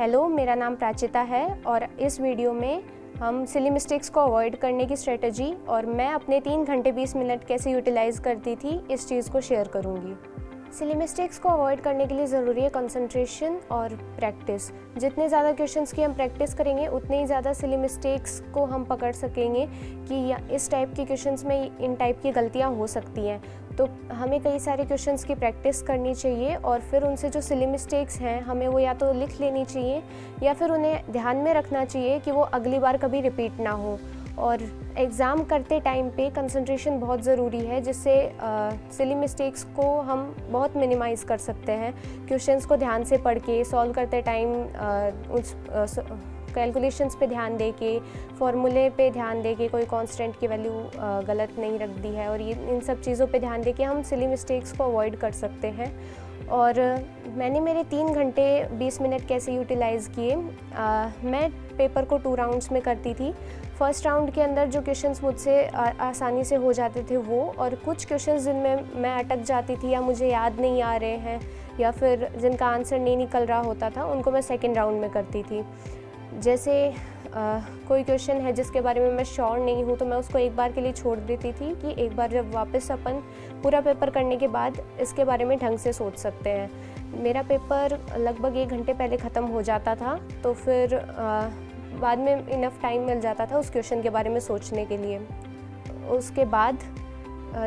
Hello, मेरा नाम प्राचिता है और इस वीडियो में हम सिली मिस्टेक्स को अवॉइड करने की स्ट्रेटजी और मैं अपने 3 घंटे 20 मिनट कैसे यूटिलाइज़ करती थी इस चीज़ को शेयर करूँगी। सिली मिस्टेक्स को अवॉइड करने के लिए ज़रूरी है कंसंट्रेशन और प्रैक्टिस। जितने ज़्यादा क्वेश्चंस की हम प्रैक्टिस करेंगे उतने ही ज़्यादा सिली मिस्टेक्स को हम पकड़ सकेंगे कि इस टाइप के क्वेश्चंस में इन टाइप की गलतियाँ हो सकती हैं। तो हमें कई सारे क्वेश्चंस की प्रैक्टिस करनी चाहिए और फिर उनसे जो सिली मिस्टेक्स हैं हमें वो या तो लिख लेनी चाहिए या फिर उन्हें ध्यान में रखना चाहिए कि वो अगली बार कभी रिपीट ना हो। और एग्ज़ाम करते टाइम पे कंसंट्रेशन बहुत ज़रूरी है, जिससे सिली मिस्टेक्स को हम बहुत मिनिमाइज़ कर सकते हैं। क्वेश्चंस को ध्यान से पढ़ के, सॉल्व करते टाइम उस कैलकुलेशंस पे ध्यान दे के, फॉर्मूले पे ध्यान दे के, कोई कांस्टेंट की वैल्यू गलत नहीं रख दी है और ये इन सब चीज़ों पे ध्यान दे के हम सिली मिस्टेक्स को अवॉइड कर सकते हैं। और मैंने मेरे 3 घंटे 20 मिनट कैसे यूटिलाइज़ किए, मैं पेपर को 2 राउंड्स में करती थी। फर्स्ट राउंड के अंदर जो क्वेश्चंस मुझसे आसानी से हो जाते थे वो, और कुछ क्वेश्चंस जिनमें मैं अटक जाती थी या मुझे याद नहीं आ रहे हैं या फिर जिनका आंसर नहीं निकल रहा होता था, उनको मैं सेकेंड राउंड में करती थी। जैसे कोई क्वेश्चन है जिसके बारे में मैं श्योर नहीं हूँ तो मैं उसको एक बार के लिए छोड़ देती थी कि एक बार जब वापस अपन पूरा पेपर करने के बाद इसके बारे में ढंग से सोच सकते हैं। मेरा पेपर लगभग 1 घंटे पहले ख़त्म हो जाता था तो फिर बाद में इनफ टाइम मिल जाता था उस क्वेश्चन के बारे में सोचने के लिए। उसके बाद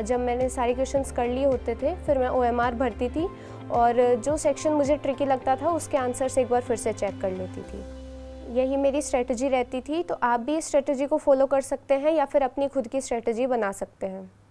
जब मैंने सारे क्वेश्चंस कर लिए होते थे फिर मैं OMR भरती थी और जो सेक्शन मुझे ट्रिकी लगता था उसके आंसर्स एक बार फिर से चेक कर लेती थी। यही मेरी स्ट्रेटजी रहती थी। तो आप भी इस स्ट्रेटजी को फॉलो कर सकते हैं या फिर अपनी खुद की स्ट्रेटजी बना सकते हैं।